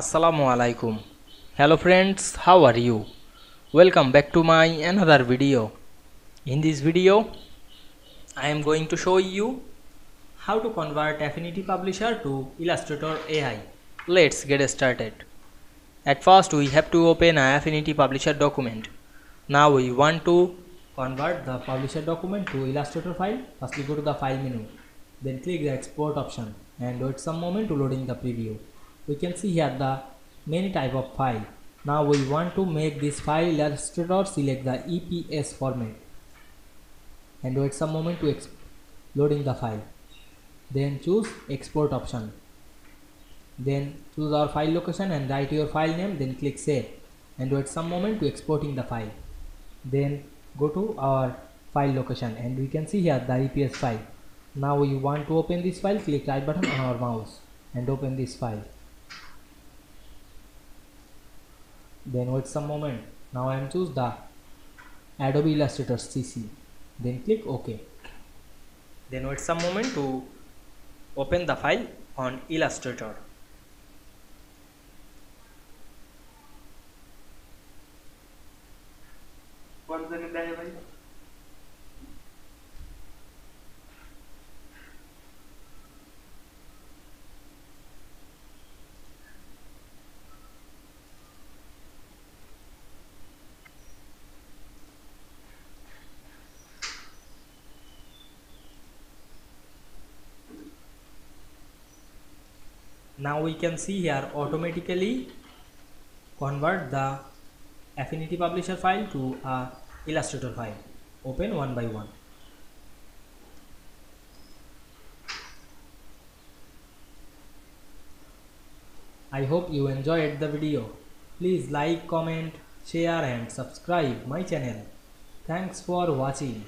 Assalamu alaikum. Hello friends, how are you? Welcome back to my another video. In this video I am going to show you how to convert Affinity Publisher to Illustrator AI. Let's get started. At first we have to open an Affinity Publisher document. Now we want to convert the publisher document to Illustrator file. Firstly go to the file menu, then click the export option and wait some moment to loading the preview. We can see here the many type of file. Now we want to make this file Illustrator. Select the EPS format and wait some moment to loading the file. Then choose export option, then choose our file location and write your file name, then click save and wait some moment to exporting the file. Then go to our file location and we can see here the EPS file. Now we want to open this file. Click right button on our mouse and open this file. Then wait some moment. Now I am choose the Adobe Illustrator CC, then click OK. Then wait some moment to open the file on Illustrator. Now we can see here automatically convert the Affinity Publisher file to a Illustrator file. Open one by one. I hope you enjoyed the video. Please like, comment, share and subscribe my channel. Thanks for watching.